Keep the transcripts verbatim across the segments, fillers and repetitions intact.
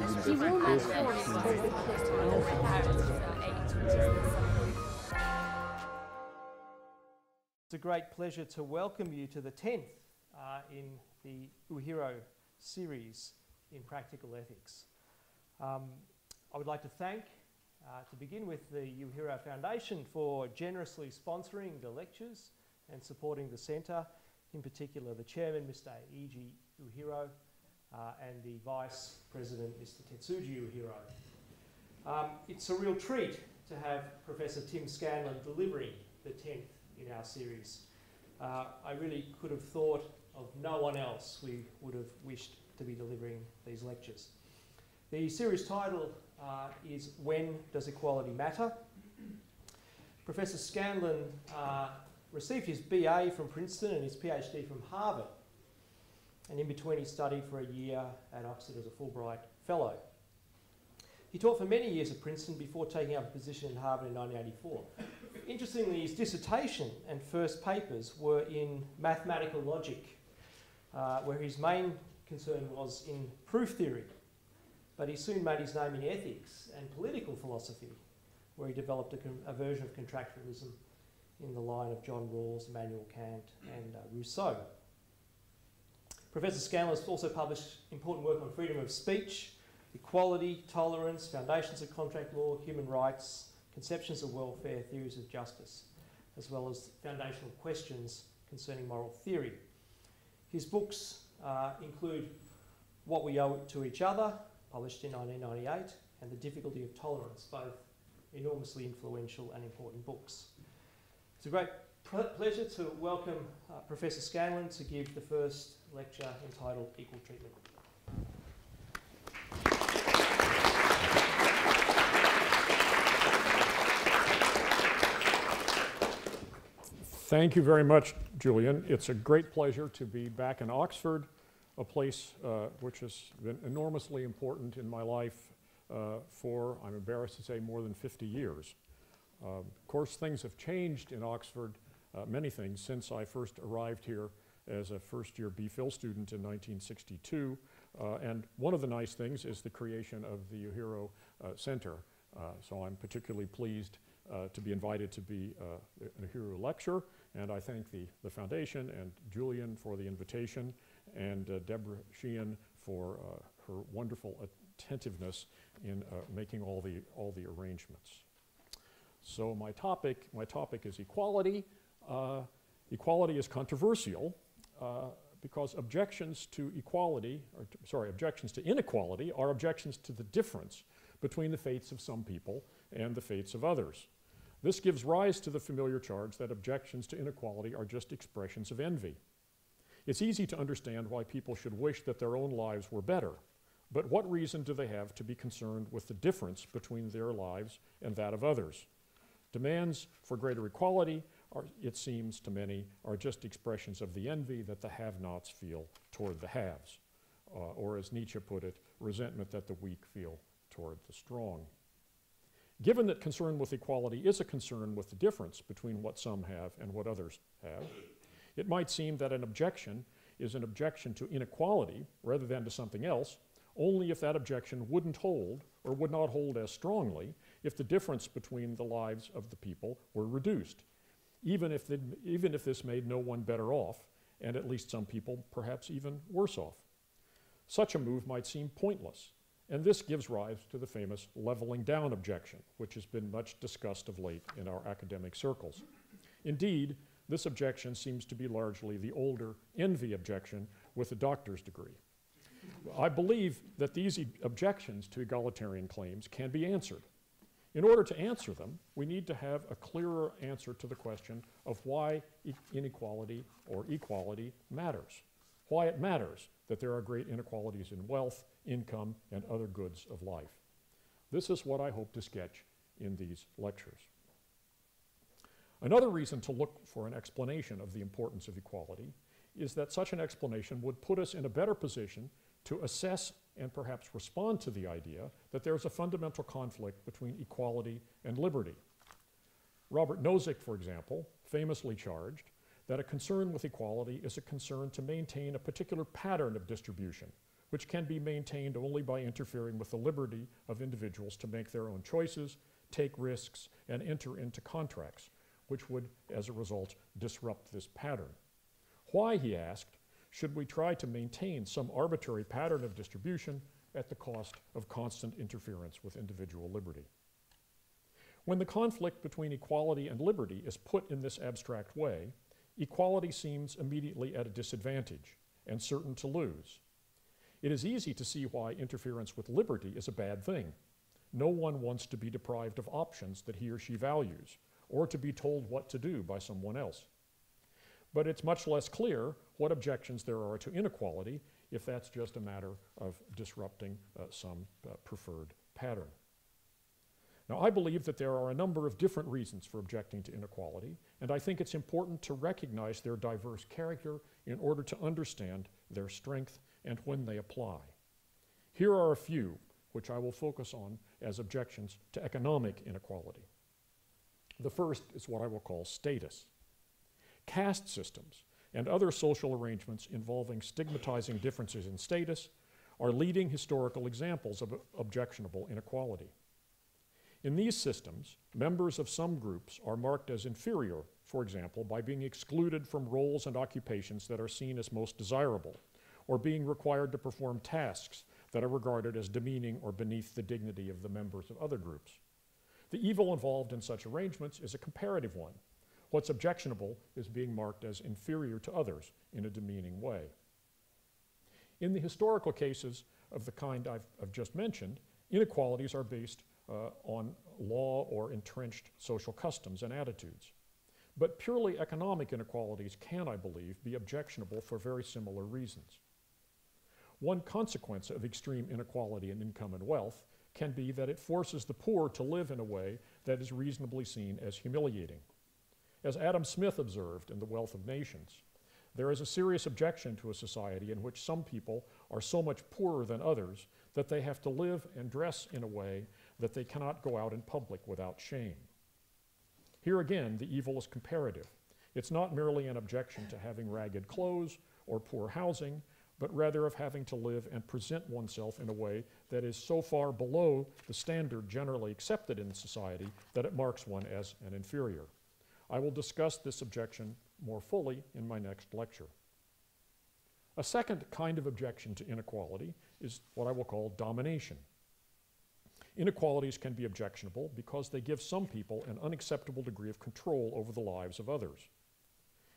It's a great pleasure to welcome you to the tenth uh, in the Uehiro series in Practical Ethics. Um, I would like to thank, uh, to begin with, the Uehiro Foundation for generously sponsoring the lectures and supporting the centre, in particular the chairman, Mister Eiji Uehiro, Uh, and the Vice President, Mister Tetsuji Uhiro. Um, it's a real treat to have Professor Tim Scanlon delivering the tenth in our series. Uh, I really could have thought of no one else we would have wished to be delivering these lectures. The series title uh, is When Does Equality Matter? Professor Scanlon uh, received his B A from Princeton and his P H D from Harvard. And in between, he studied for a year at Oxford as a Fulbright Fellow. He taught for many years at Princeton before taking up a position in Harvard in nineteen eighty-four. Interestingly, his dissertation and first papers were in mathematical logic, uh, where his main concern was in proof theory. But he soon made his name in ethics and political philosophy, where he developed a, con a version of contractualism in the line of John Rawls, Immanuel Kant, and uh, Rousseau. Professor Scanlon has also published important work on freedom of speech, equality, tolerance, foundations of contract law, human rights, conceptions of welfare, theories of justice, as well as foundational questions concerning moral theory. His books uh, include What We Owe to Each Other, published in nineteen ninety-eight, and The Difficulty of Tolerance, both enormously influential and important books. It's a great pleasure to welcome uh, Professor Scanlon to give the first lecture entitled Equal Treatment. Thank you very much, Julian. It's a great pleasure to be back in Oxford, a place uh, which has been enormously important in my life uh, for, I'm embarrassed to say, more than fifty years. Uh, of course, things have changed in Oxford. Uh, many things since I first arrived here as a first-year BPhil student in nineteen sixty-two. Uh, and one of the nice things is the creation of the Uehiro uh, Center. Uh, so I'm particularly pleased uh, to be invited to be uh, an Uehiro lecturer. And I thank the, the foundation and Julian for the invitation and uh, Deborah Sheehan for uh, her wonderful attentiveness in uh, making all the, all the arrangements. So my topic, my topic is equality. Uh, equality is controversial uh, because objections to equality, or to, sorry, objections to inequality are objections to the difference between the faiths of some people and the faiths of others. This gives rise to the familiar charge that objections to inequality are just expressions of envy. It's easy to understand why people should wish that their own lives were better, but what reason do they have to be concerned with the difference between their lives and that of others? Demands for greater equality are, it seems to many, are just expressions of the envy that the have-nots feel toward the haves, uh, or as Nietzsche put it, resentment that the weak feel toward the strong. Given that concern with equality is a concern with the difference between what some have and what others have, it might seem that an objection is an objection to inequality rather than to something else, only if that objection wouldn't hold or would not hold as strongly if the difference between the lives of the people were reduced, even if, the, even if this made no one better off, and at least some people perhaps even worse off. Such a move might seem pointless, and this gives rise to the famous leveling down objection, which has been much discussed of late in our academic circles. Indeed, this objection seems to be largely the older envy objection with a doctor's degree. I believe that these e- objections to egalitarian claims can be answered. In order to answer them, we need to have a clearer answer to the question of why e- inequality or equality matters, why it matters that there are great inequalities in wealth, income, and other goods of life. This is what I hope to sketch in these lectures. Another reason to look for an explanation of the importance of equality is that such an explanation would put us in a better position to assess and perhaps respond to the idea that there's a fundamental conflict between equality and liberty. Robert Nozick, for example, famously charged that a concern with equality is a concern to maintain a particular pattern of distribution which can be maintained only by interfering with the liberty of individuals to make their own choices, take risks, and enter into contracts, which would, as a result, disrupt this pattern. Why, he asked, should we try to maintain some arbitrary pattern of distribution at the cost of constant interference with individual liberty? When the conflict between equality and liberty is put in this abstract way, equality seems immediately at a disadvantage and certain to lose. It is easy to see why interference with liberty is a bad thing. No one wants to be deprived of options that he or she values, or to be told what to do by someone else. But it's much less clear what objections there are to inequality if that's just a matter of disrupting uh, some uh, preferred pattern. Now, I believe that there are a number of different reasons for objecting to inequality, and I think it's important to recognize their diverse character in order to understand their strength and when they apply. Here are a few which I will focus on as objections to economic inequality. The first is what I will call status. Caste systems and other social arrangements involving stigmatizing differences in status are leading historical examples of objectionable inequality. In these systems, members of some groups are marked as inferior, for example, by being excluded from roles and occupations that are seen as most desirable, or being required to perform tasks that are regarded as demeaning or beneath the dignity of the members of other groups. The evil involved in such arrangements is a comparative one. What's objectionable is being marked as inferior to others in a demeaning way. In the historical cases of the kind I've, I've just mentioned, inequalities are based Uh, on law or entrenched social customs and attitudes. But purely economic inequalities can, I believe, be objectionable for very similar reasons. One consequence of extreme inequality in income and wealth can be that it forces the poor to live in a way that is reasonably seen as humiliating. As Adam Smith observed in The Wealth of Nations, there is a serious objection to a society in which some people are so much poorer than others that they have to live and dress in a way that they cannot go out in public without shame. Here again, the evil is comparative. It's not merely an objection to having ragged clothes or poor housing, but rather of having to live and present oneself in a way that is so far below the standard generally accepted in society that it marks one as an inferior. I will discuss this objection more fully in my next lecture. A second kind of objection to inequality is what I will call domination. Inequalities can be objectionable because they give some people an unacceptable degree of control over the lives of others.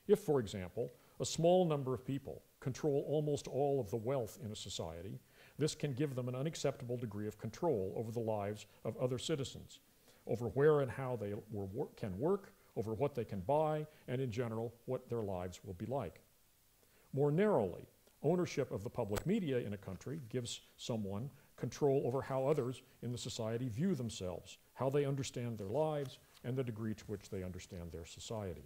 If, for example, a small number of people control almost all of the wealth in a society, this can give them an unacceptable degree of control over the lives of other citizens, over where and how they wor- can work, over what they can buy, and in general, what their lives will be like. More narrowly, ownership of the public media in a country gives someone control over how others in the society view themselves, how they understand their lives, and the degree to which they understand their society.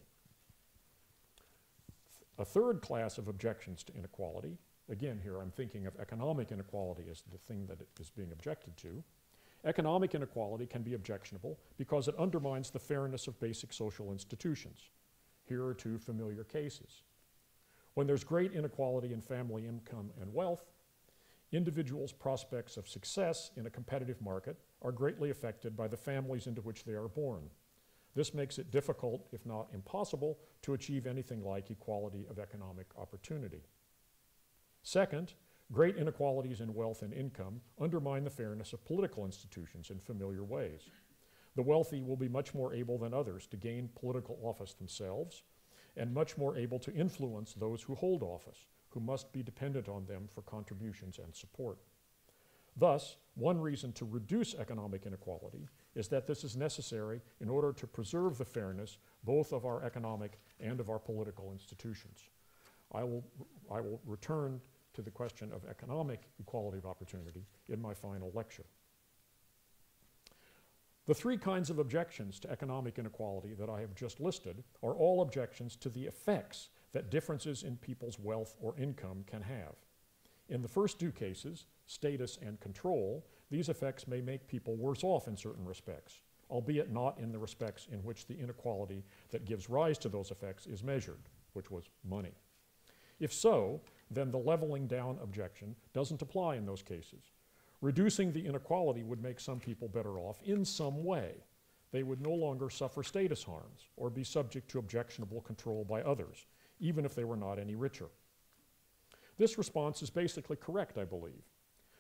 A third class of objections to inequality, again here I'm thinking of economic inequality as the thing that is being objected to. Economic inequality can be objectionable because it undermines the fairness of basic social institutions. Here are two familiar cases. When there's great inequality in family income and wealth, individuals' prospects of success in a competitive market are greatly affected by the families into which they are born. This makes it difficult, if not impossible, to achieve anything like equality of economic opportunity. Second, great inequalities in wealth and income undermine the fairness of political institutions in familiar ways. The wealthy will be much more able than others to gain political office themselves, and much more able to influence those who hold office, who must be dependent on them for contributions and support. Thus, one reason to reduce economic inequality is that this is necessary in order to preserve the fairness both of our economic and of our political institutions. I will, I will return to the question of economic equality of opportunity in my final lecture. The three kinds of objections to economic inequality that I have just listed are all objections to the effects that differences in people's wealth or income can have. In the first two cases, status and control, these effects may make people worse off in certain respects, albeit not in the respects in which the inequality that gives rise to those effects is measured, which was money. If so, then the leveling down objection doesn't apply in those cases. Reducing the inequality would make some people better off in some way. They would no longer suffer status harms or be subject to objectionable control by others, even if they were not any richer. This response is basically correct, I believe,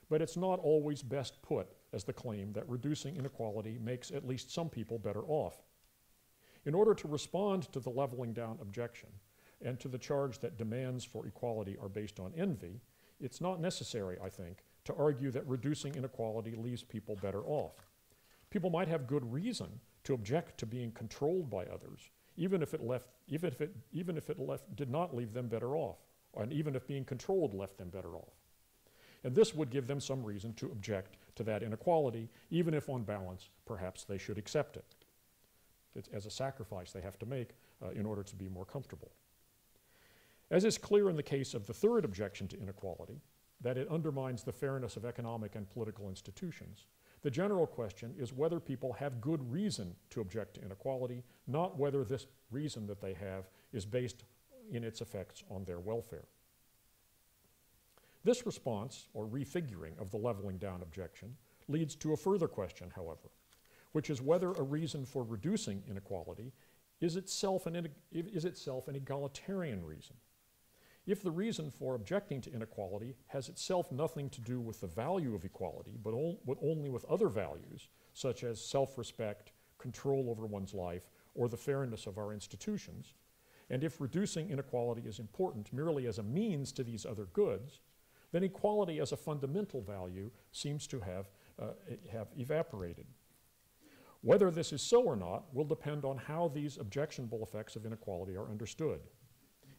but it's not always best put as the claim that reducing inequality makes at least some people better off. In order to respond to the leveling down objection and to the charge that demands for equality are based on envy, it's not necessary, I think, to argue that reducing inequality leaves people better off. People might have good reason to object to being controlled by others, even if it left, even if it, even if it left, did not leave them better off, and even if being controlled left them better off. And this would give them some reason to object to that inequality, even if on balance, perhaps they should accept it. It's as a sacrifice they have to make uh, in order to be more comfortable. As is clear in the case of the third objection to inequality, that it undermines the fairness of economic and political institutions, the general question is whether people have good reason to object to inequality, not whether this reason that they have is based in its effects on their welfare. This response, or refiguring of the leveling down objection, leads to a further question, however, which is whether a reason for reducing inequality is itself an, is itself an egalitarian reason. If the reason for objecting to inequality has itself nothing to do with the value of equality, but only with other values, such as self-respect, control over one's life, or the fairness of our institutions, and if reducing inequality is important merely as a means to these other goods, then equality as a fundamental value seems to have, uh, have evaporated. Whether this is so or not will depend on how these objectionable effects of inequality are understood.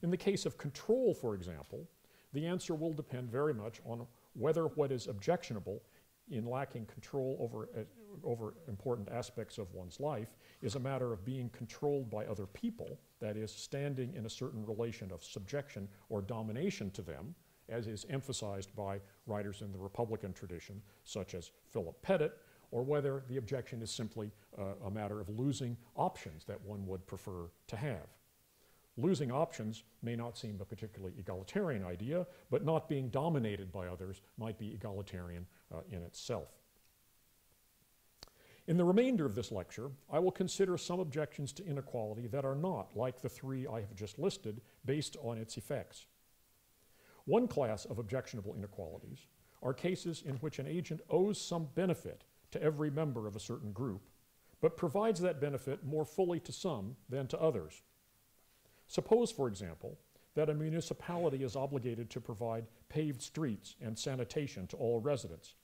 In the case of control, for example, the answer will depend very much on whether what is objectionable in lacking control over, uh, over important aspects of one's life is a matter of being controlled by other people, that is, standing in a certain relation of subjection or domination to them, as is emphasized by writers in the Republican tradition, such as Philip Pettit, or whether the objection is simply uh, a matter of losing options that one would prefer to have. Losing options may not seem a particularly egalitarian idea, but not being dominated by others might be egalitarian uh, in itself. In the remainder of this lecture, I will consider some objections to inequality that are not, like the three I have just listed, based on its effects. One class of objectionable inequalities are cases in which an agent owes some benefit to every member of a certain group, but provides that benefit more fully to some than to others. Suppose, for example, that a municipality is obligated to provide paved streets and sanitation to all residents.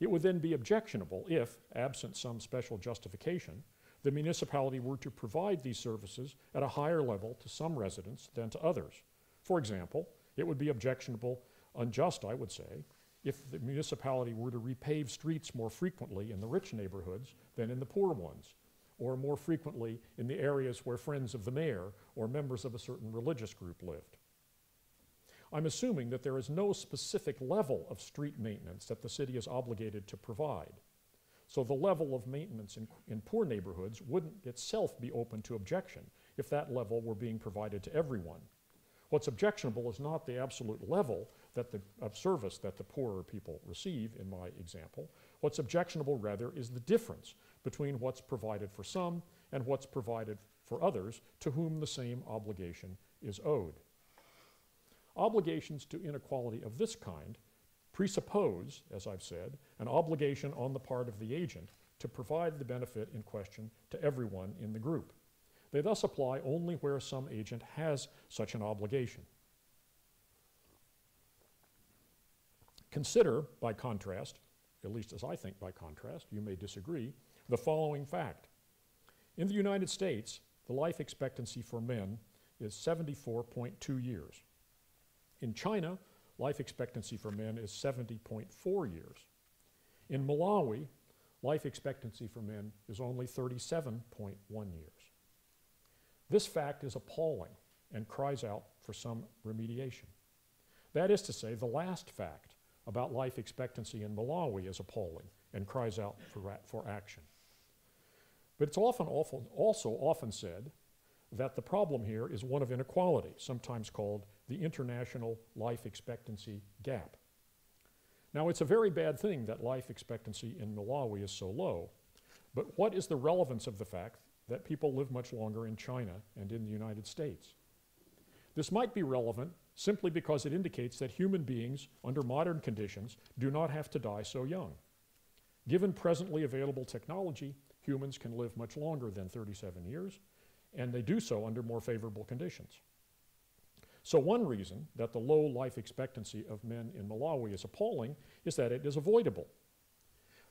It would then be objectionable if, absent some special justification, the municipality were to provide these services at a higher level to some residents than to others. For example, it would be objectionable, unjust, I would say, if the municipality were to repave streets more frequently in the rich neighborhoods than in the poor ones, or more frequently in the areas where friends of the mayor or members of a certain religious group lived. I'm assuming that there is no specific level of street maintenance that the city is obligated to provide. So the level of maintenance in, in poor neighborhoods wouldn't itself be open to objection if that level were being provided to everyone. What's objectionable is not the absolute level that the, of service that the poorer people receive, in my example. What's objectionable, rather, is the difference between what's provided for some and what's provided for others to whom the same obligation is owed. Obligations to inequality of this kind presuppose, as I've said, an obligation on the part of the agent to provide the benefit in question to everyone in the group. They thus apply only where some agent has such an obligation. Consider, by contrast, at least as I think by contrast, you may disagree, the following fact. In the United States, the life expectancy for men is seventy-four point two years. In China, life expectancy for men is seventy point four years. In Malawi, life expectancy for men is only thirty-seven point one years. This fact is appalling and cries out for some remediation. That is to say, the last fact about life expectancy in Malawi is appalling and cries out for, for action. But it's often, often also often said that the problem here is one of inequality, sometimes called the international life expectancy gap. Now, it's a very bad thing that life expectancy in Malawi is so low, but what is the relevance of the fact that people live much longer in China and in the United States? This might be relevant simply because it indicates that human beings under modern conditions do not have to die so young. Given presently available technology, humans can live much longer than thirty-seven years, and they do so under more favorable conditions. So one reason that the low life expectancy of men in Malawi is appalling is that it is avoidable.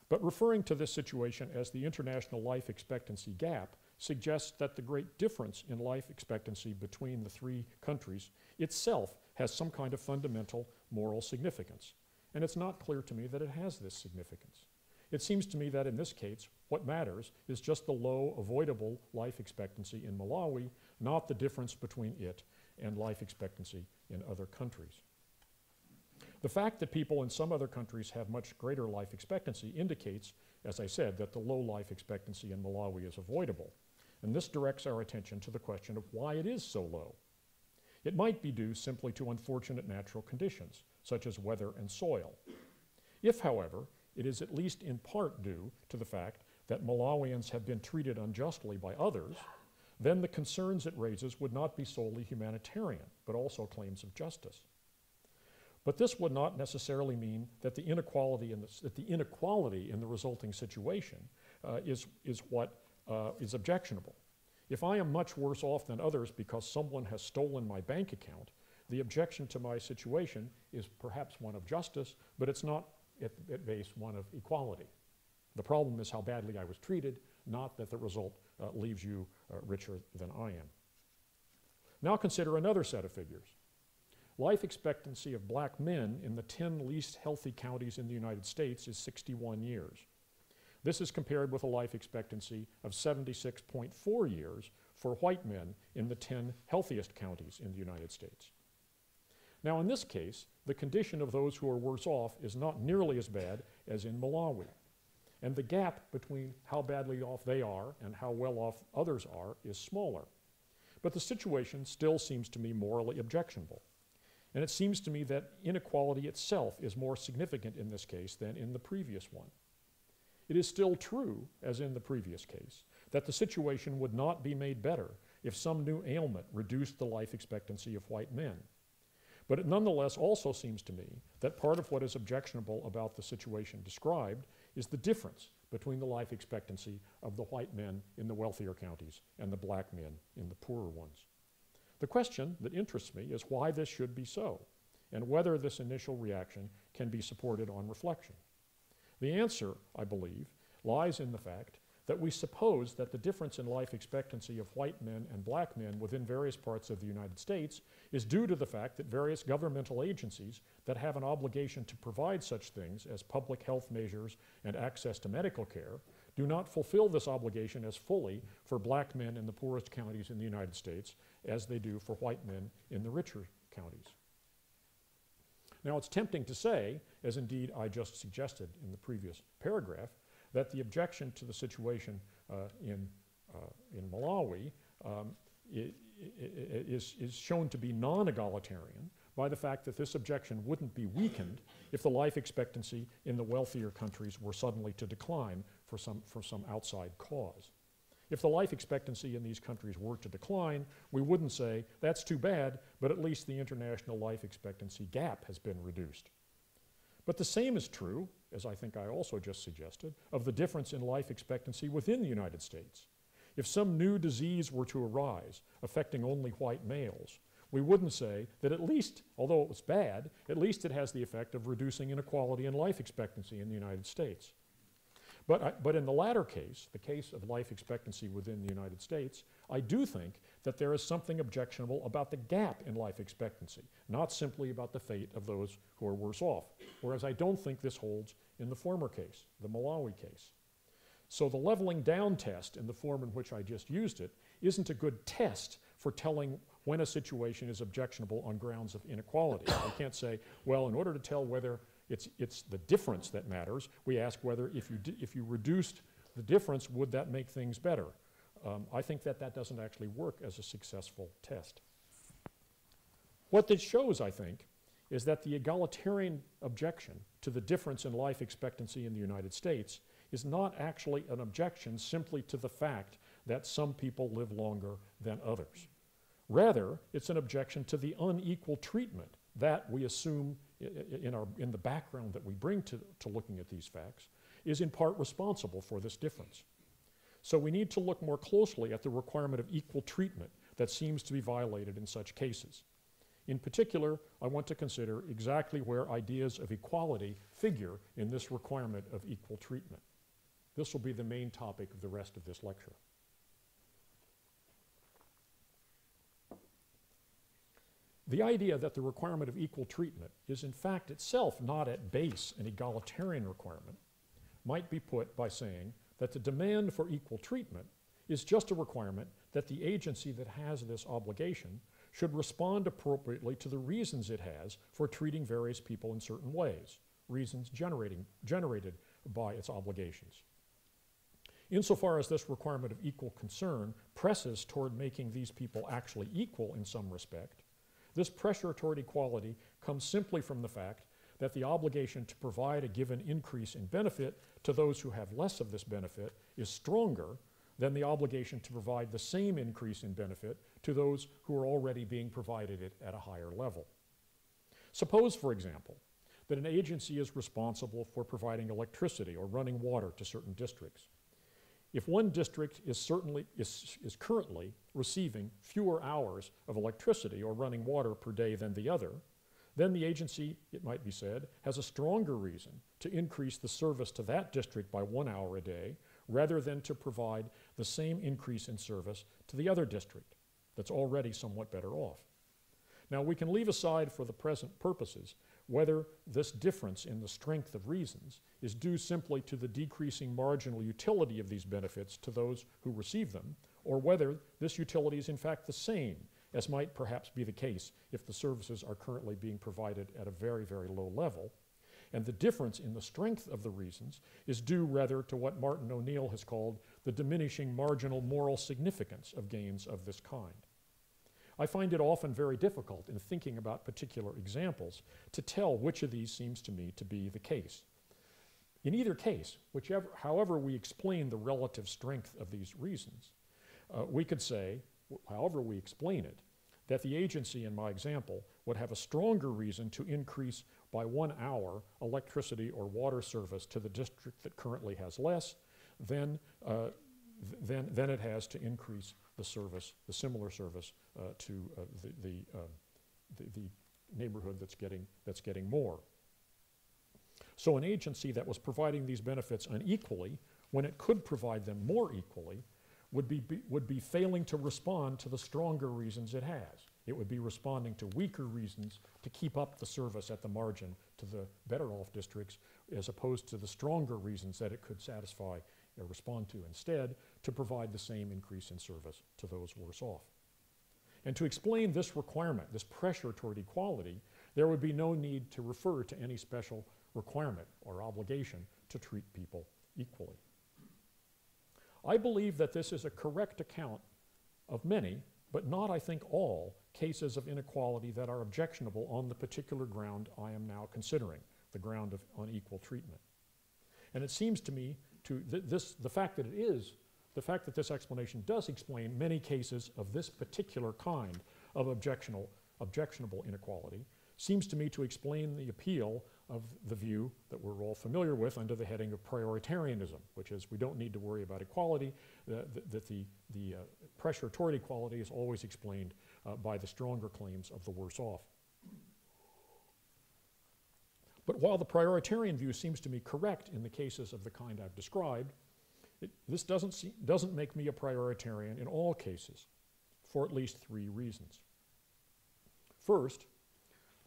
But referring to this situation as the international life expectancy gap suggests that the great difference in life expectancy between the three countries itself has some kind of fundamental moral significance. And it's not clear to me that it has this significance. It seems to me that in this case, what matters is just the low, avoidable life expectancy in Malawi, not the difference between it and life expectancy in other countries. The fact that people in some other countries have much greater life expectancy indicates, as I said, that the low life expectancy in Malawi is avoidable. And this directs our attention to the question of why it is so low. It might be due simply to unfortunate natural conditions, such as weather and soil. If, however, it is at least in part due to the fact that Malawians have been treated unjustly by others, then the concerns it raises would not be solely humanitarian, but also claims of justice. But this would not necessarily mean that the inequality in the, that the, inequality in the resulting situation uh, is, is what uh, is objectionable. If I am much worse off than others because someone has stolen my bank account, the objection to my situation is perhaps one of justice, but it's not at, at base one of equality. The problem is how badly I was treated, not that the result uh, leaves you uh, richer than I am. Now consider another set of figures. Life expectancy of black men in the ten least healthy counties in the United States is sixty-one years. This is compared with a life expectancy of seventy-six point four years for white men in the ten healthiest counties in the United States. Now in this case, the condition of those who are worse off is not nearly as bad as in Malawi. And the gap between how badly off they are and how well off others are is smaller. But the situation still seems to me morally objectionable. And it seems to me that inequality itself is more significant in this case than in the previous one. It is still true, as in the previous case, that the situation would not be made better if some new ailment reduced the life expectancy of white men. But it nonetheless also seems to me that part of what is objectionable about the situation described is the difference between the life expectancy of the white men in the wealthier counties and the black men in the poorer ones. The question that interests me is why this should be so, and whether this initial reaction can be supported on reflection. The answer, I believe, lies in the fact that we suppose that the difference in life expectancy of white men and black men within various parts of the United States is due to the fact that various governmental agencies that have an obligation to provide such things as public health measures and access to medical care do not fulfill this obligation as fully for black men in the poorest counties in the United States as they do for white men in the richer counties. Now it's tempting to say, as indeed I just suggested in the previous paragraph, that the objection to the situation uh, in, uh, in Malawi um, i- i- is, is shown to be non-egalitarian by the fact that this objection wouldn't be weakened if the life expectancy in the wealthier countries were suddenly to decline for some, for some outside cause. If the life expectancy in these countries were to decline, we wouldn't say, that's too bad, but at least the international life expectancy gap has been reduced. But the same is true, as I think I also just suggested, of the difference in life expectancy within the United States. If some new disease were to arise, affecting only white males, we wouldn't say that at least, although it was bad, at least it has the effect of reducing inequality in life expectancy in the United States. But, I, but in the latter case, the case of life expectancy within the United States, I do think that there is something objectionable about the gap in life expectancy, not simply about the fate of those who are worse off, whereas I don't think this holds in the former case, the Malawi case. So the leveling down test in the form in which I just used it isn't a good test for telling when a situation is objectionable on grounds of inequality. I can't say, well, in order to tell whether It's, it's the difference that matters. We ask whether if you, if you reduced the difference, would that make things better? Um, I think that that doesn't actually work as a successful test. What this shows, I think, is that the egalitarian objection to the difference in life expectancy in the United States is not actually an objection simply to the fact that some people live longer than others. Rather, it's an objection to the unequal treatment that we assume in, our, in the background that we bring to, to looking at these facts is in part responsible for this difference. So we need to look more closely at the requirement of equal treatment that seems to be violated in such cases. In particular, I want to consider exactly where ideas of equality figure in this requirement of equal treatment. This will be the main topic of the rest of this lecture. The idea that the requirement of equal treatment is in fact itself not at base an egalitarian requirement might be put by saying that the demand for equal treatment is just a requirement that the agency that has this obligation should respond appropriately to the reasons it has for treating various people in certain ways, reasons generating, generated by its obligations. Insofar as this requirement of equal concern presses toward making these people actually equal in some respect, this pressure toward equality comes simply from the fact that the obligation to provide a given increase in benefit to those who have less of this benefit is stronger than the obligation to provide the same increase in benefit to those who are already being provided it at a higher level. Suppose, for example, that an agency is responsible for providing electricity or running water to certain districts. If one district is, certainly, is, is currently receiving fewer hours of electricity or running water per day than the other, then the agency, it might be said, has a stronger reason to increase the service to that district by one hour a day rather than to provide the same increase in service to the other district that's already somewhat better off. Now, we can leave aside for the present purposes whether this difference in the strength of reasons is due simply to the decreasing marginal utility of these benefits to those who receive them, or whether this utility is in fact the same, as might perhaps be the case if the services are currently being provided at a very, very low level. And the difference in the strength of the reasons is due rather to what Martin O'Neill has called the diminishing marginal moral significance of gains of this kind. I find it often very difficult in thinking about particular examples to tell which of these seems to me to be the case. In either case, whichever, however we explain the relative strength of these reasons, uh, we could say, however we explain it, that the agency in my example would have a stronger reason to increase by one hour electricity or water service to the district that currently has less than, uh, th than, than it has to increase the service, the similar service uh, to uh, the, the, uh, the, the neighborhood that's getting, that's getting more. So an agency that was providing these benefits unequally when it could provide them more equally would be, be, would be failing to respond to the stronger reasons it has. It would be responding to weaker reasons to keep up the service at the margin to the better off districts as opposed to the stronger reasons that it could satisfy or respond to instead to provide the same increase in service to those worse off. And to explain this requirement, this pressure toward equality, there would be no need to refer to any special requirement or obligation to treat people equally. I believe that this is a correct account of many, but not, I think, all cases of inequality that are objectionable on the particular ground I am now considering, the ground of unequal treatment. And it seems to me to th this, the fact that it is, the fact that this explanation does explain many cases of this particular kind of objectionable, objectionable inequality, seems to me to explain the appeal of the view that we're all familiar with under the heading of prioritarianism, which is we don't need to worry about equality, uh, th that the, the uh, pressure toward equality is always explained uh, by the stronger claims of the worse off. But while the prioritarian view seems to me correct in the cases of the kind I've described, it, this doesn't, see, doesn't make me a prioritarian in all cases, for at least three reasons. First,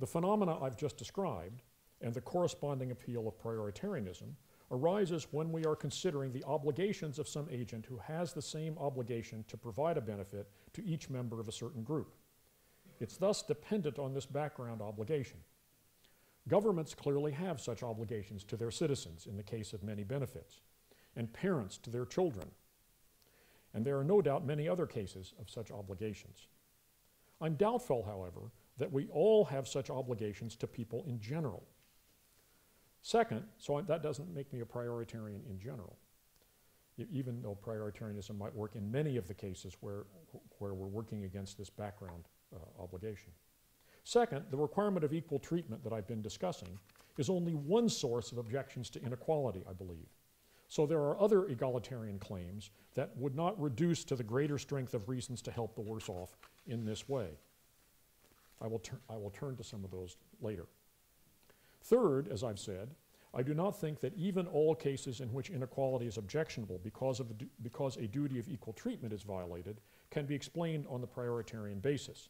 the phenomena I've just described and the corresponding appeal of prioritarianism arises when we are considering the obligations of some agent who has the same obligation to provide a benefit to each member of a certain group. It's thus dependent on this background obligation. Governments clearly have such obligations to their citizens in the case of many benefits, and parents to their children. and there are no doubt many other cases of such obligations. I'm doubtful, however, that we all have such obligations to people in general. Second, so that doesn't make me a prioritarian in general, even though prioritarianism might work in many of the cases where, where we're working against this background uh, obligation. Second, the requirement of equal treatment that I've been discussing is only one source of objections to inequality, I believe. So there are other egalitarian claims that would not reduce to the greater strength of reasons to help the worse off in this way. I will, I will turn to some of those later. Third, as I've said, I do not think that even all cases in which inequality is objectionable because, of a because a duty of equal treatment is violated can be explained on the prioritarian basis.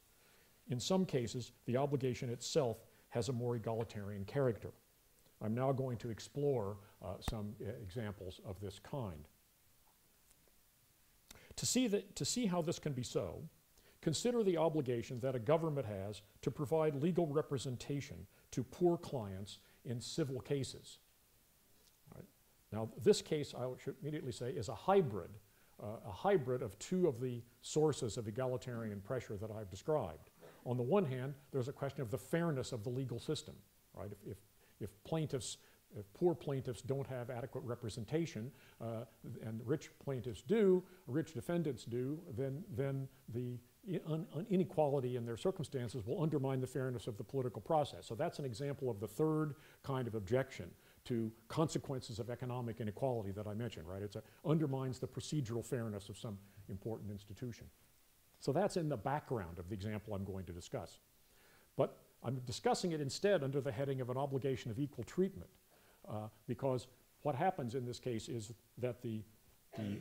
In some cases, the obligation itself has a more egalitarian character. I'm now going to explore uh, some uh, examples of this kind. To see, that, to see how this can be so, consider the obligation that a government has to provide legal representation to poor clients in civil cases. Right. Now, this case, I should immediately say, is a hybrid, uh, a hybrid of two of the sources of egalitarian pressure that I've described. On the one hand, there's a question of the fairness of the legal system, right? If, if, if plaintiffs, if poor plaintiffs don't have adequate representation, uh, and rich plaintiffs do, rich defendants do, then, then the Un un inequality in their circumstances will undermine the fairness of the political process. So that's an example of the third kind of objection to consequences of economic inequality that I mentioned, right? It undermines the procedural fairness of some important institution. So that's in the background of the example I'm going to discuss. But I'm discussing it instead under the heading of an obligation of equal treatment, uh, because what happens in this case is that the, the,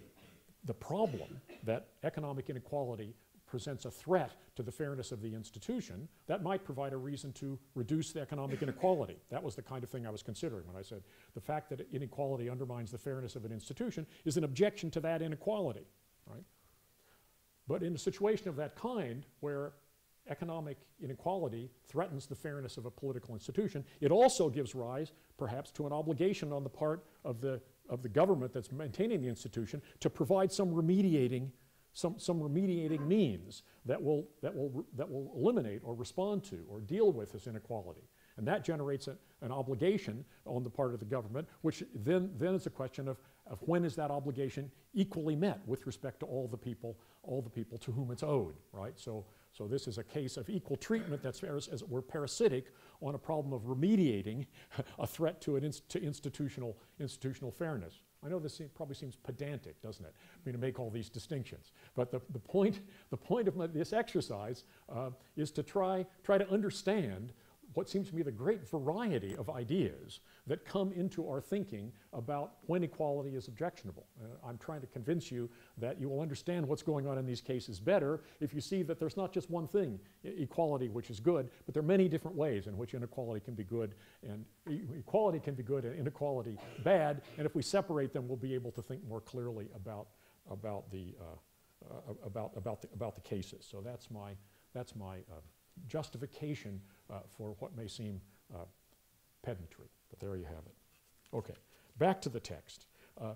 the problem that economic inequality presents a threat to the fairness of the institution, that might provide a reason to reduce the economic inequality. That was the kind of thing I was considering when I said the fact that inequality undermines the fairness of an institution is an objection to that inequality, right? But in a situation of that kind, where economic inequality threatens the fairness of a political institution, it also gives rise, perhaps, to an obligation on the part of the, of the government that's maintaining the institution to provide some remediating Some, some remediating means that will, that, will, that will eliminate or respond to or deal with this inequality. And that generates a, an obligation on the part of the government, which then, then is a question of, of when is that obligation equally met with respect to all the people, all the people to whom it's owed, right? So, so this is a case of equal treatment that's, as, as it were, parasitic on a problem of remediating a threat to, an inst to institutional, institutional fairness. I know this se probably seems pedantic, doesn't it? I mean, to make all these distinctions. But the, the, point, the point of my, this exercise uh, is to try, try to understand what seems to me the great variety of ideas that come into our thinking about when equality is objectionable. Uh, I'm trying to convince you that you will understand what's going on in these cases better if you see that there's not just one thing, equality, which is good, but there are many different ways in which inequality can be good, and e equality can be good and inequality bad, and if we separate them, we'll be able to think more clearly about, about, the, uh, uh, about, about, the, about the cases. So that's my, that's my uh, justification Uh, for what may seem uh, pedantry, but there you have it. Okay, back to the text. Uh,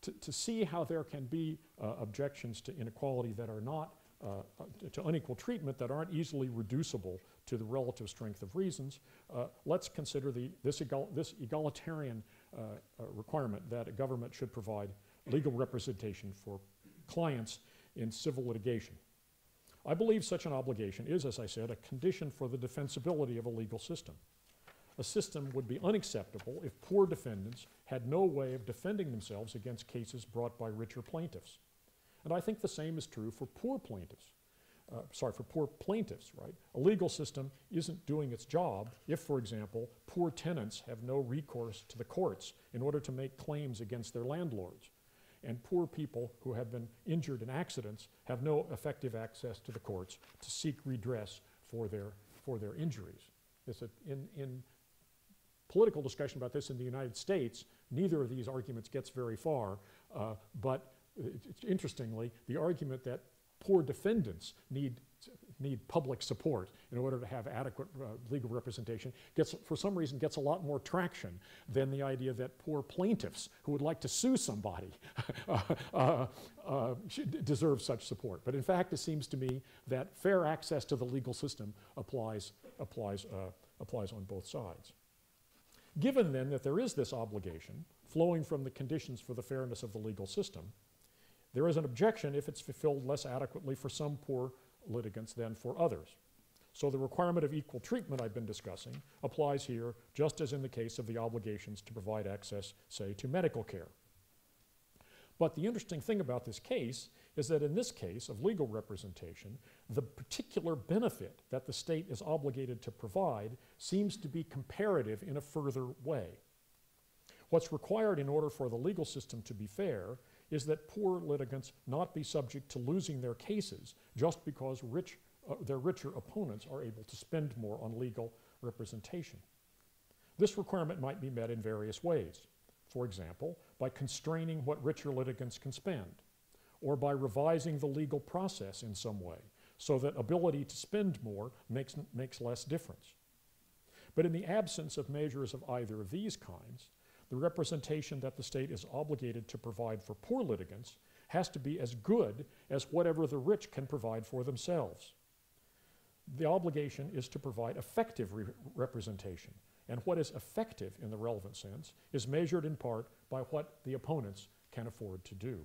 to, to see how there can be uh, objections to inequality that are not, uh, uh, to unequal treatment that aren't easily reducible to the relative strength of reasons, uh, let's consider the, this, egal this egalitarian uh, uh, requirement that a government should provide legal representation for clients in civil litigation. I believe such an obligation is, as I said, a condition for the defensibility of a legal system. A system would be unacceptable if poor defendants had no way of defending themselves against cases brought by richer plaintiffs. And I think the same is true for poor plaintiffs. Uh, sorry, for poor plaintiffs, right? A legal system isn't doing its job if, for example, poor tenants have no recourse to the courts in order to make claims against their landlords. And poor people who have been injured in accidents have no effective access to the courts to seek redress for their, for their injuries. It's a, in, in political discussion about this in the United States, neither of these arguments gets very far, uh, but it, it, interestingly, the argument that poor defendants need need public support in order to have adequate uh, legal representation gets, for some reason, gets a lot more traction than the idea that poor plaintiffs who would like to sue somebody uh, uh, uh, should deserve such support. But in fact, it seems to me that fair access to the legal system applies, applies, uh, applies on both sides. Given then that there is this obligation flowing from the conditions for the fairness of the legal system, there is an objection if it's fulfilled less adequately for some poor litigants than for others. So the requirement of equal treatment I've been discussing applies here, just as in the case of the obligations to provide access, say, to medical care. But the interesting thing about this case is that in this case of legal representation, the particular benefit that the state is obligated to provide seems to be comparative in a further way. What's required in order for the legal system to be fair is that poor litigants not be subject to losing their cases just because rich, uh, their richer opponents are able to spend more on legal representation. This requirement might be met in various ways. For example, by constraining what richer litigants can spend, or by revising the legal process in some way so that ability to spend more makes, makes less difference. But in the absence of measures of either of these kinds, the representation that the state is obligated to provide for poor litigants has to be as good as whatever the rich can provide for themselves. The obligation is to provide effective re representation, and what is effective in the relevant sense is measured in part by what the opponents can afford to do.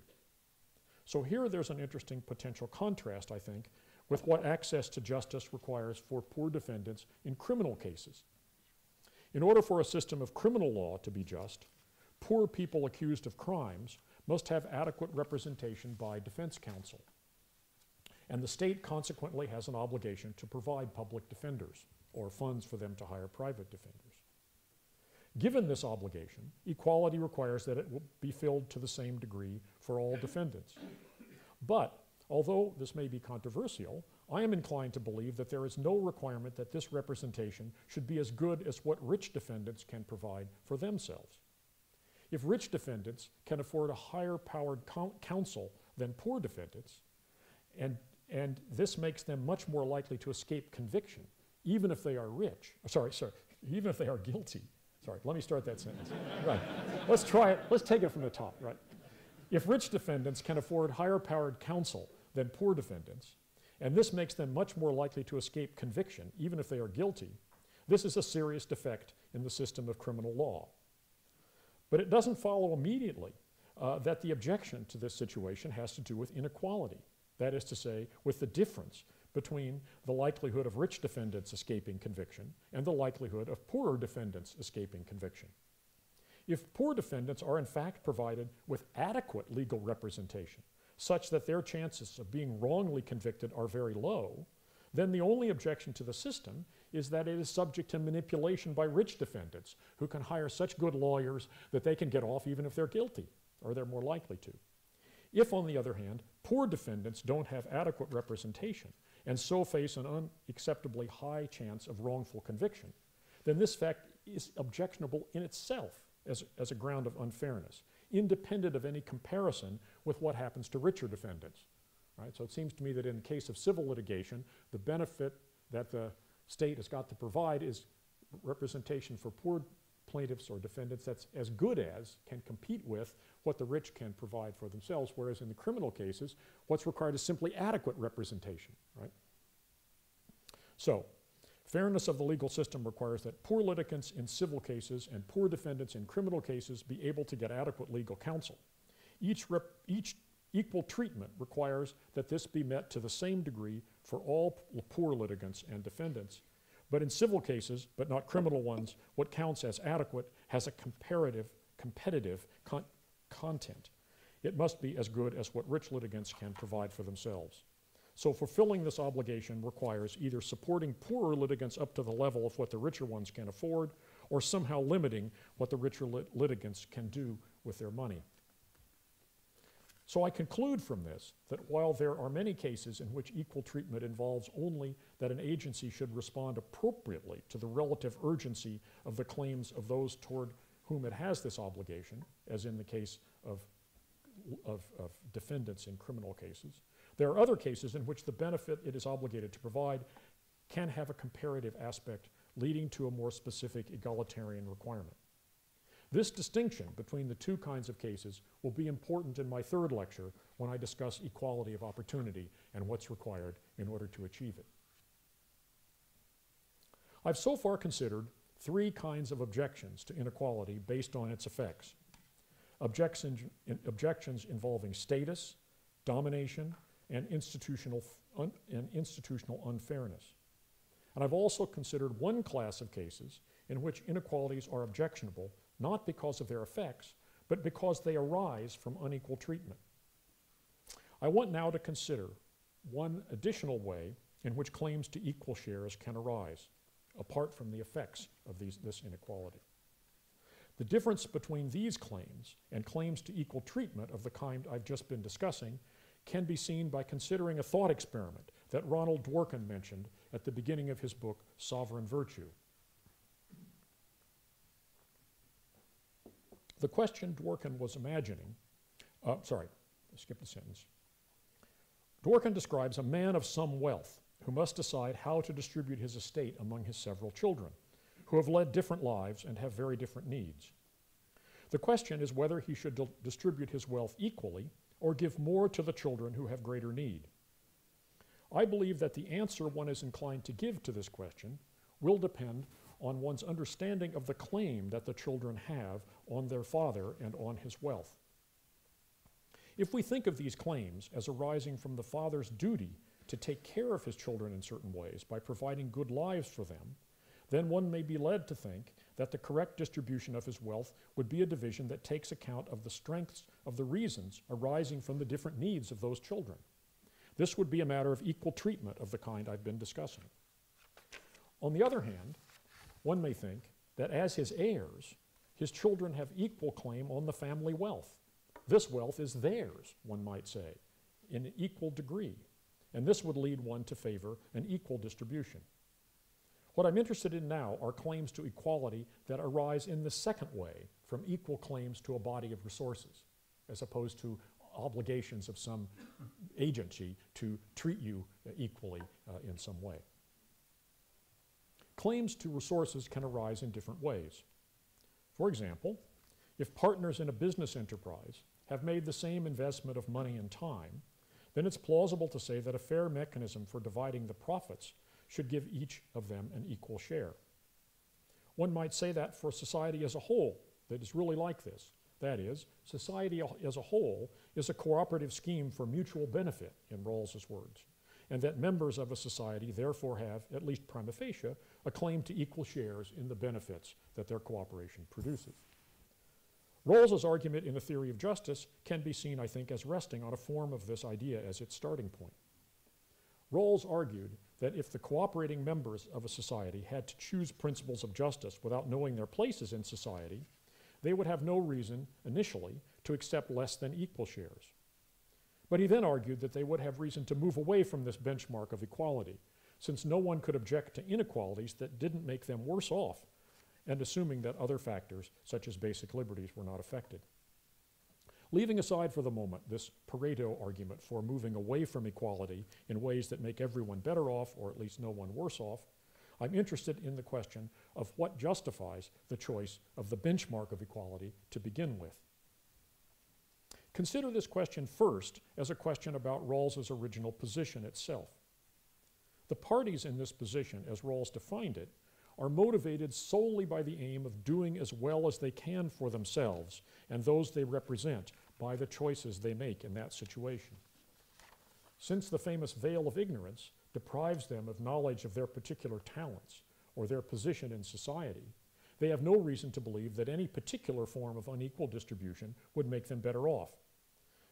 So here there's an interesting potential contrast, I think, with what access to justice requires for poor defendants in criminal cases. In order for a system of criminal law to be just, poor people accused of crimes must have adequate representation by defense counsel. And the state consequently has an obligation to provide public defenders or funds for them to hire private defenders. Given this obligation, equality requires that it will be filled to the same degree for all defendants. But although this may be controversial, I am inclined to believe that there is no requirement that this representation should be as good as what rich defendants can provide for themselves. If rich defendants can afford a higher powered counsel than poor defendants, and, and this makes them much more likely to escape conviction, even if they are rich, sorry, sorry, even if they are guilty. Sorry, let me start that sentence. Right, let's try it, let's take it from the top, right? If rich defendants can afford higher powered counsel than poor defendants, and this makes them much more likely to escape conviction, even if they are guilty, this is a serious defect in the system of criminal law. But it doesn't follow immediately uh, that the objection to this situation has to do with inequality, that is to say, with the difference between the likelihood of rich defendants escaping conviction and the likelihood of poorer defendants escaping conviction. If poor defendants are in fact provided with adequate legal representation, such that their chances of being wrongly convicted are very low, then the only objection to the system is that it is subject to manipulation by rich defendants who can hire such good lawyers that they can get off even if they're guilty, or they're more likely to. If, on the other hand, poor defendants don't have adequate representation and so face an unacceptably high chance of wrongful conviction, then this fact is objectionable in itself as, as a ground of unfairness, independent of any comparison with what happens to richer defendants, right? So it seems to me that in the case of civil litigation, the benefit that the state has got to provide is representation for poor plaintiffs or defendants that's as good as, can compete with, what the rich can provide for themselves, whereas in the criminal cases, what's required is simply adequate representation, right? So, fairness of the legal system requires that poor litigants in civil cases and poor defendants in criminal cases be able to get adequate legal counsel. Each, rep, each equal treatment requires that this be met to the same degree for all poor litigants and defendants. But in civil cases, but not criminal ones, what counts as adequate has a comparative, competitive con content. It must be as good as what rich litigants can provide for themselves. So fulfilling this obligation requires either supporting poorer litigants up to the level of what the richer ones can afford, or somehow limiting what the richer lit litigants can do with their money. So I conclude from this that while there are many cases in which equal treatment involves only that an agency should respond appropriately to the relative urgency of the claims of those toward whom it has this obligation, as in the case of, of, of defendants in criminal cases, There are other cases in which the benefit it is obligated to provide can have a comparative aspect, leading to a more specific egalitarian requirement. This distinction between the two kinds of cases will be important in my third lecture when I discuss equality of opportunity and what's required in order to achieve it. I've so far considered three kinds of objections to inequality based on its effects. Objections, in, objections involving status, domination, and institutional, un, and institutional unfairness. And I've also considered one class of cases in which inequalities are objectionable not because of their effects, but because they arise from unequal treatment. I want now to consider one additional way in which claims to equal shares can arise, apart from the effects of these, this inequality. The difference between these claims and claims to equal treatment of the kind I've just been discussing can be seen by considering a thought experiment that Ronald Dworkin mentioned at the beginning of his book, Sovereign Virtue. The question Dworkin was imagining, uh, sorry, I skipped a sentence. Dworkin describes a man of some wealth who must decide how to distribute his estate among his several children, who have led different lives and have very different needs. The question is whether he should distribute his wealth equally or give more to the children who have greater need. I believe that the answer one is inclined to give to this question will depend on one's understanding of the claim that the children have on their father and on his wealth. If we think of these claims as arising from the father's duty to take care of his children in certain ways by providing good lives for them, then one may be led to think that the correct distribution of his wealth would be a division that takes account of the strengths of the reasons arising from the different needs of those children. This would be a matter of equal treatment of the kind I've been discussing. On the other hand, one may think that as his heirs, his children have equal claim on the family wealth. This wealth is theirs, one might say, in an equal degree, and this would lead one to favor an equal distribution. What I'm interested in now are claims to equality that arise in the second way, from equal claims to a body of resources, as opposed to obligations of some agency to treat you uh, equally uh, in some way. Claims to resources can arise in different ways. For example, if partners in a business enterprise have made the same investment of money and time, then it's plausible to say that a fair mechanism for dividing the profits should give each of them an equal share. One might say that for society as a whole, that is really like this. That is, society as a whole is a cooperative scheme for mutual benefit, in Rawls's words, and that members of a society therefore have, at least prima facie, a claim to equal shares in the benefits that their cooperation produces. Rawls's argument in The Theory of Justice can be seen, I think, as resting on a form of this idea as its starting point. Rawls argued that if the cooperating members of a society had to choose principles of justice without knowing their places in society, they would have no reason, initially, to accept less than equal shares. But he then argued that they would have reason to move away from this benchmark of equality, since no one could object to inequalities that didn't make them worse off, and assuming that other factors, such as basic liberties, were not affected. Leaving aside for the moment this Pareto argument for moving away from equality in ways that make everyone better off, or at least no one worse off, I'm interested in the question of what justifies the choice of the benchmark of equality to begin with. Consider this question first as a question about Rawls's original position itself. The parties in this position, as Rawls defined it, are motivated solely by the aim of doing as well as they can for themselves and those they represent by the choices they make in that situation. Since the famous veil of ignorance deprives them of knowledge of their particular talents or their position in society, they have no reason to believe that any particular form of unequal distribution would make them better off.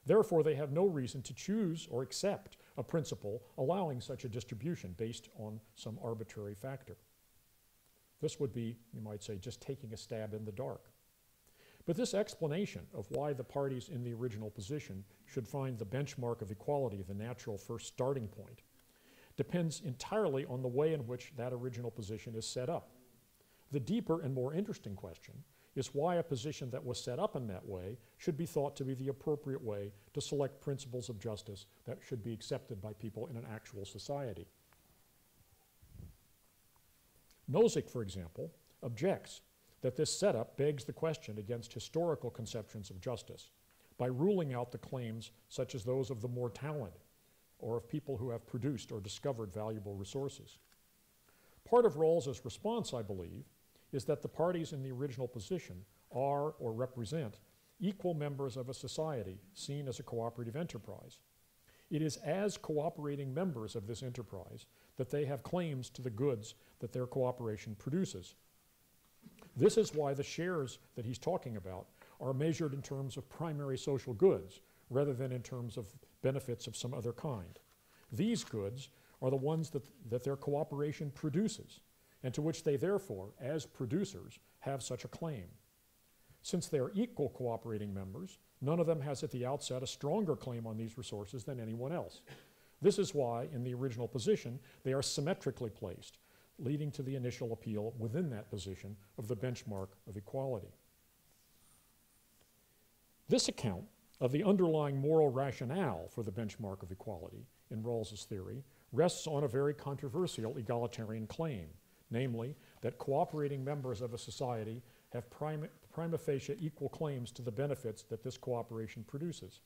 Therefore, they have no reason to choose or accept a principle allowing such a distribution based on some arbitrary factor. This would be, you might say, just taking a stab in the dark. But this explanation of why the parties in the original position should find the benchmark of equality the natural first starting point depends entirely on the way in which that original position is set up. The deeper and more interesting question is why a position that was set up in that way should be thought to be the appropriate way to select principles of justice that should be accepted by people in an actual society. Nozick, for example, objects that this setup begs the question against historical conceptions of justice by ruling out the claims such as those of the more talented or of people who have produced or discovered valuable resources. Part of Rawls's response, I believe, is that the parties in the original position are or represent equal members of a society seen as a cooperative enterprise. It is as cooperating members of this enterprise that they have claims to the goods that their cooperation produces. This is why the shares that he's talking about are measured in terms of primary social goods rather than in terms of benefits of some other kind. These goods are the ones that, that their cooperation produces and to which they therefore, as producers, have such a claim. Since they are equal cooperating members, none of them has at the outset a stronger claim on these resources than anyone else. This is why, in the original position, they are symmetrically placed, leading to the initial appeal within that position of the benchmark of equality. This account of the underlying moral rationale for the benchmark of equality in Rawls's theory rests on a very controversial egalitarian claim, namely that cooperating members of a society have prima, prima facie equal claims to the benefits that this cooperation produces.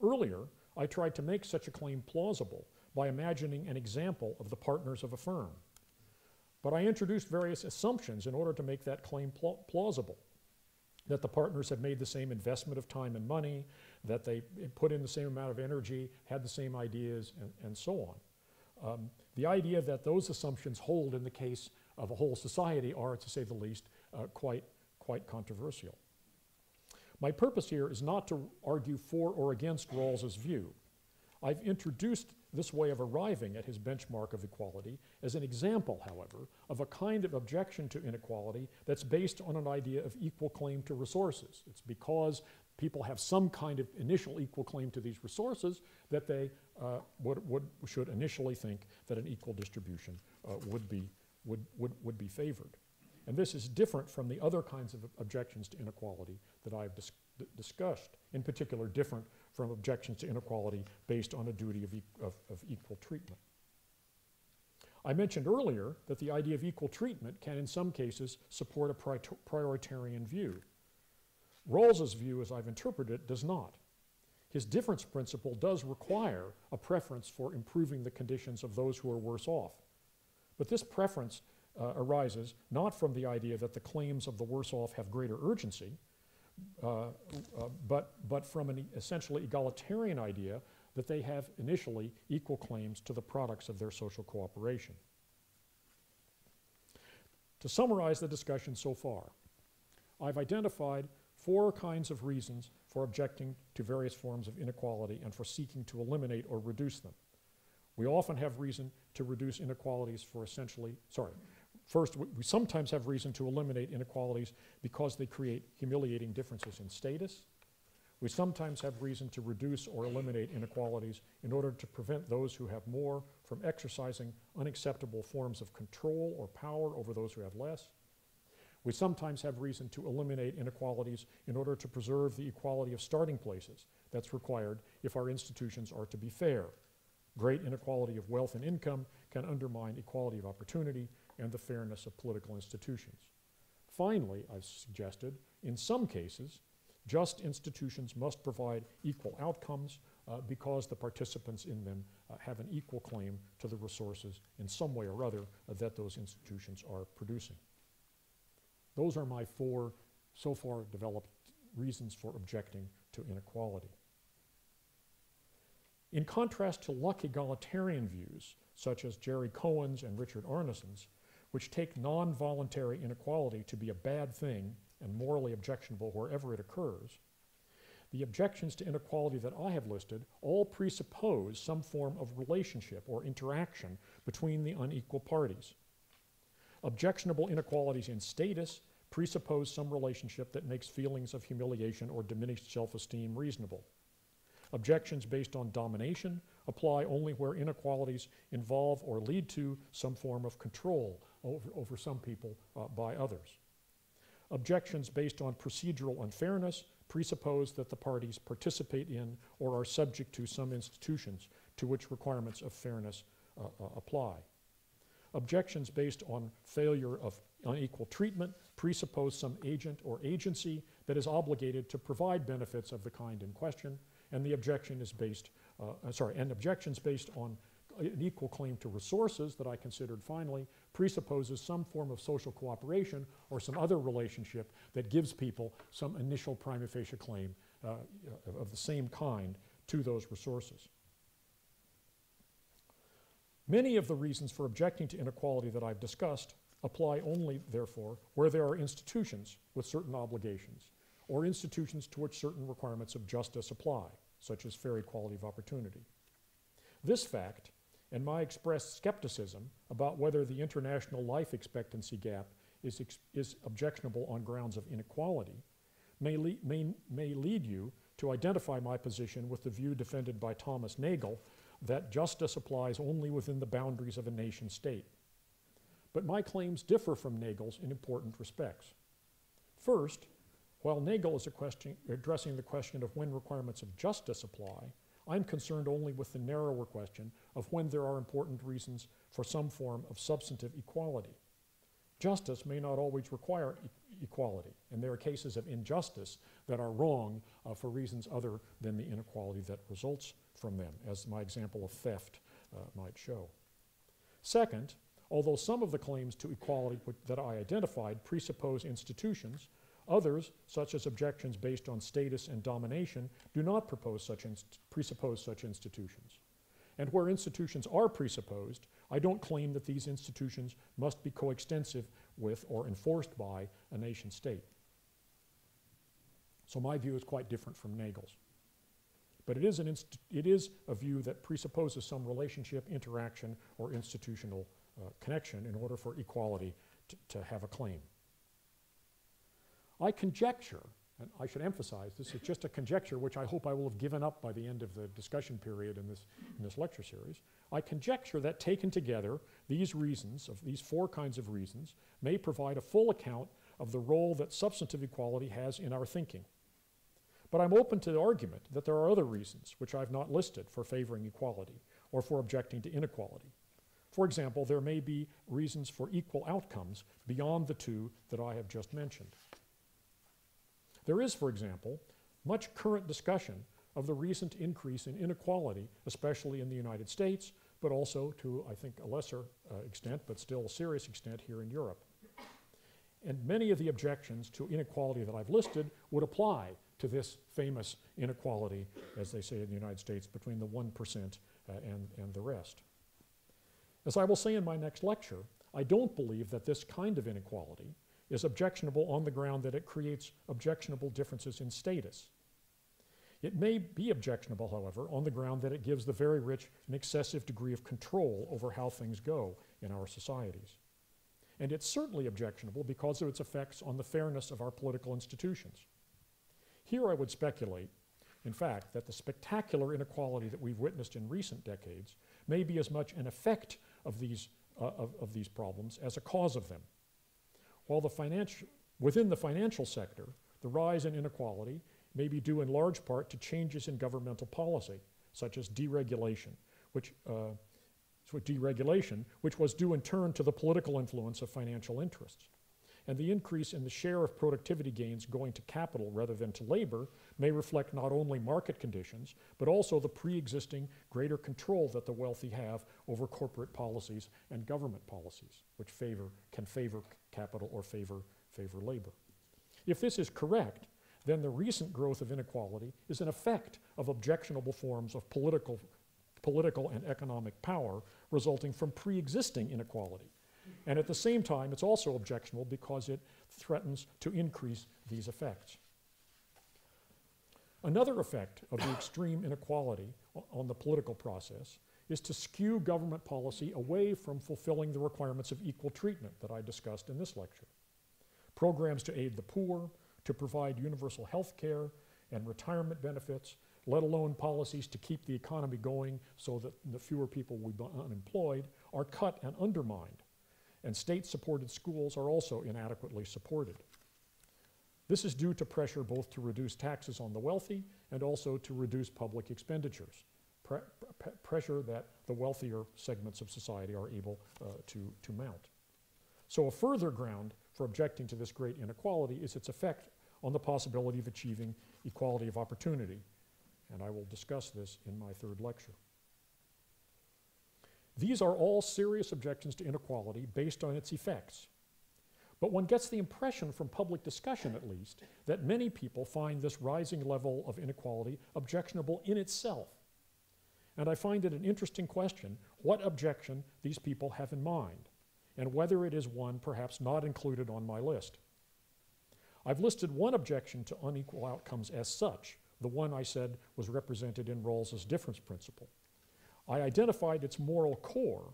Earlier, I tried to make such a claim plausible by imagining an example of the partners of a firm. But I introduced various assumptions in order to make that claim pl- plausible, that the partners have made the same investment of time and money, that they put in the same amount of energy, had the same ideas, and, and so on. Um, the idea that those assumptions hold in the case of a whole society are, to say the least, uh, quite, quite controversial. My purpose here is not to argue for or against Rawls's view. I've introduced this way of arriving at his benchmark of equality as an example, however, of a kind of objection to inequality that's based on an idea of equal claim to resources. It's because people have some kind of initial equal claim to these resources that they uh, would, would, should initially think that an equal distribution uh, would, be, would, would, would be favored. And this is different from the other kinds of objections to inequality that I've dis discussed, in particular different from objections to inequality based on a duty of, e of, of equal treatment. I mentioned earlier that the idea of equal treatment can in some cases support a pri prioritarian view. Rawls's view, as I've interpreted it, does not. His difference principle does require a preference for improving the conditions of those who are worse off. But this preference uh, arises not from the idea that the claims of the worse off have greater urgency, Uh, uh, but, but from an essentially egalitarian idea that they have initially equal claims to the products of their social cooperation. To summarize the discussion so far, I've identified four kinds of reasons for objecting to various forms of inequality and for seeking to eliminate or reduce them. We often have reason to reduce inequalities for essentially, sorry, First, we sometimes have reason to eliminate inequalities because they create humiliating differences in status. We sometimes have reason to reduce or eliminate inequalities in order to prevent those who have more from exercising unacceptable forms of control or power over those who have less. We sometimes have reason to eliminate inequalities in order to preserve the equality of starting places that's required if our institutions are to be fair. Great inequality of wealth and income can undermine equality of opportunity and the fairness of political institutions. Finally, I've suggested, in some cases, just institutions must provide equal outcomes uh, because the participants in them uh, have an equal claim to the resources in some way or other uh, that those institutions are producing. Those are my four so far developed reasons for objecting to inequality. In contrast to luck egalitarian views, such as Jerry Cohen's and Richard Arneson's, which take non-voluntary inequality to be a bad thing and morally objectionable wherever it occurs, the objections to inequality that I have listed all presuppose some form of relationship or interaction between the unequal parties. Objectionable inequalities in status presuppose some relationship that makes feelings of humiliation or diminished self-esteem reasonable. Objections based on domination apply only where inequalities involve or lead to some form of control over, over some people uh, by others. Objections based on procedural unfairness presuppose that the parties participate in or are subject to some institutions to which requirements of fairness uh, uh, apply. Objections based on failure of unequal treatment presuppose some agent or agency that is obligated to provide benefits of the kind in question, and the objection is based, uh, sorry, and objections based on an equal claim to resources that I considered finally presupposes some form of social cooperation or some other relationship that gives people some initial prima facie claim uh, of the same kind to those resources. Many of the reasons for objecting to inequality that I've discussed apply only, therefore, where there are institutions with certain obligations or institutions to which certain requirements of justice apply, such as fair equality of opportunity. This fact, and my expressed skepticism about whether the international life expectancy gap is, ex is objectionable on grounds of inequality, may, le may, may lead you to identify my position with the view defended by Thomas Nagel that justice applies only within the boundaries of a nation state. But my claims differ from Nagel's in important respects. First, while Nagel is a question addressing the question of when requirements of justice apply, I'm concerned only with the narrower question of when there are important reasons for some form of substantive equality. Justice may not always require e equality, and there are cases of injustice that are wrong uh, for reasons other than the inequality that results from them, as my example of theft uh, might show. Second, although some of the claims to equality that I identified presuppose institutions, others, such as objections based on status and domination, do not propose such presuppose such institutions. And where institutions are presupposed, I don't claim that these institutions must be coextensive with or enforced by a nation state. So my view is quite different from Nagel's. But it is, an inst it is a view that presupposes some relationship, interaction, or institutional uh, connection in order for equality to, to have a claim. I conjecture, and I should emphasize, this is just a conjecture which I hope I will have given up by the end of the discussion period in this, in this lecture series. I conjecture that taken together, these reasons, of these four kinds of reasons, may provide a full account of the role that substantive equality has in our thinking. But I'm open to the argument that there are other reasons, which I've not listed, for favoring equality or for objecting to inequality. For example, there may be reasons for equal outcomes beyond the two that I have just mentioned. There is, for example, much current discussion of the recent increase in inequality, especially in the United States, but also to, I think, a lesser uh, extent, but still a serious extent here in Europe. And many of the objections to inequality that I've listed would apply to this famous inequality, as they say in the United States, between the one percent uh, and, and the rest. As I will say in my next lecture, I don't believe that this kind of inequality is objectionable on the ground that it creates objectionable differences in status. It may be objectionable, however, on the ground that it gives the very rich an excessive degree of control over how things go in our societies. And it's certainly objectionable because of its effects on the fairness of our political institutions. Here I would speculate, in fact, that the spectacular inequality that we've witnessed in recent decades may be as much an effect of these, uh, of, of these problems as a cause of them. While the financial, within the financial sector, the rise in inequality may be due in large part to changes in governmental policy, such as deregulation, which, uh, so deregulation, which was due in turn to the political influence of financial interests. And the increase in the share of productivity gains going to capital rather than to labor may reflect not only market conditions, but also the pre-existing greater control that the wealthy have over corporate policies and government policies, which favor, can favor capital or favor, favor labor. If this is correct, then the recent growth of inequality is an effect of objectionable forms of political, political and economic power resulting from pre-existing inequality. And at the same time, it's also objectionable because it threatens to increase these effects. Another effect of the extreme inequality on the political process is to skew government policy away from fulfilling the requirements of equal treatment that I discussed in this lecture. Programs to aid the poor, to provide universal health care and retirement benefits, let alone policies to keep the economy going so that the fewer people will be unemployed, are cut and undermined. And state-supported schools are also inadequately supported. This is due to pressure both to reduce taxes on the wealthy and also to reduce public expenditures, pre pre pressure that the wealthier segments of society are able uh, to, to mount. So a further ground for objecting to this great inequality is its effect on the possibility of achieving equality of opportunity. And I will discuss this in my third lecture. These are all serious objections to inequality based on its effects. But one gets the impression from public discussion, at least, that many people find this rising level of inequality objectionable in itself. And I find it an interesting question what objection these people have in mind, and whether it is one perhaps not included on my list. I've listed one objection to unequal outcomes as such, the one I said was represented in Rawls's difference principle. I identified its moral core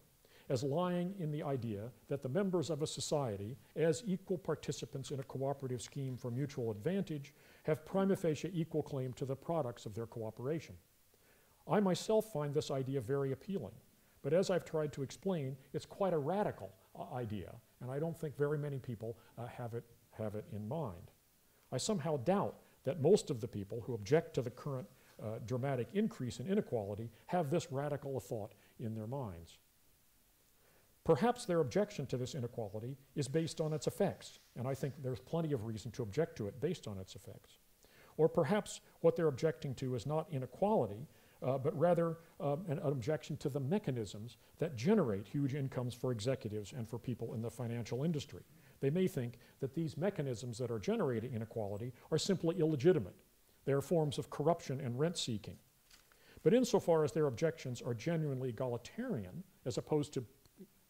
as lying in the idea that the members of a society, as equal participants in a cooperative scheme for mutual advantage, have prima facie equal claim to the products of their cooperation. I myself find this idea very appealing, but as I've tried to explain, it's quite a radical uh, idea, and I don't think very many people uh, have it, have it in mind. I somehow doubt that most of the people who object to the current Uh, dramatic increase in inequality have this radical thought in their minds. Perhaps their objection to this inequality is based on its effects, and I think there's plenty of reason to object to it based on its effects. Or perhaps what they're objecting to is not inequality, uh, but rather um, an objection to the mechanisms that generate huge incomes for executives and for people in the financial industry. They may think that these mechanisms that are generating inequality are simply illegitimate. They are forms of corruption and rent-seeking. But insofar as their objections are genuinely egalitarian, as opposed to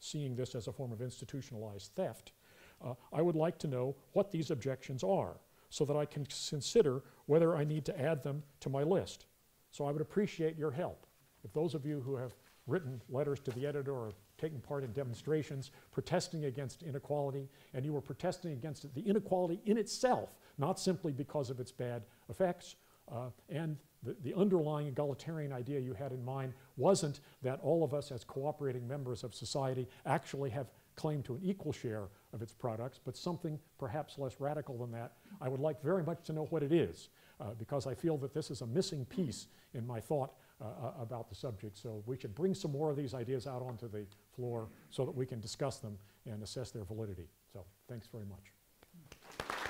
seeing this as a form of institutionalized theft, uh, I would like to know what these objections are so that I can consider whether I need to add them to my list. So I would appreciate your help. If those of you who have written letters to the editor or taken part in demonstrations protesting against inequality, and you were protesting against it, the inequality in itself, not simply because of its bad effects, uh, and the, the underlying egalitarian idea you had in mind wasn't that all of us as cooperating members of society actually have claim to an equal share of its products, but something perhaps less radical than that. I would like very much to know what it is, uh, because I feel that this is a missing piece in my thought Uh, about the subject. So we should bring some more of these ideas out onto the floor so that we can discuss them and assess their validity. So thanks very much.